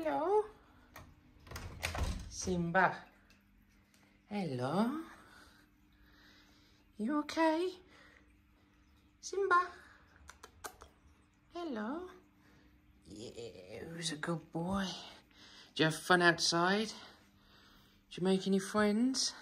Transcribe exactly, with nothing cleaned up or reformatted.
Hello. Simba. Hello. You okay? Simba. Hello. Yeah, who's a good boy? Do you have fun outside? Do you make any friends?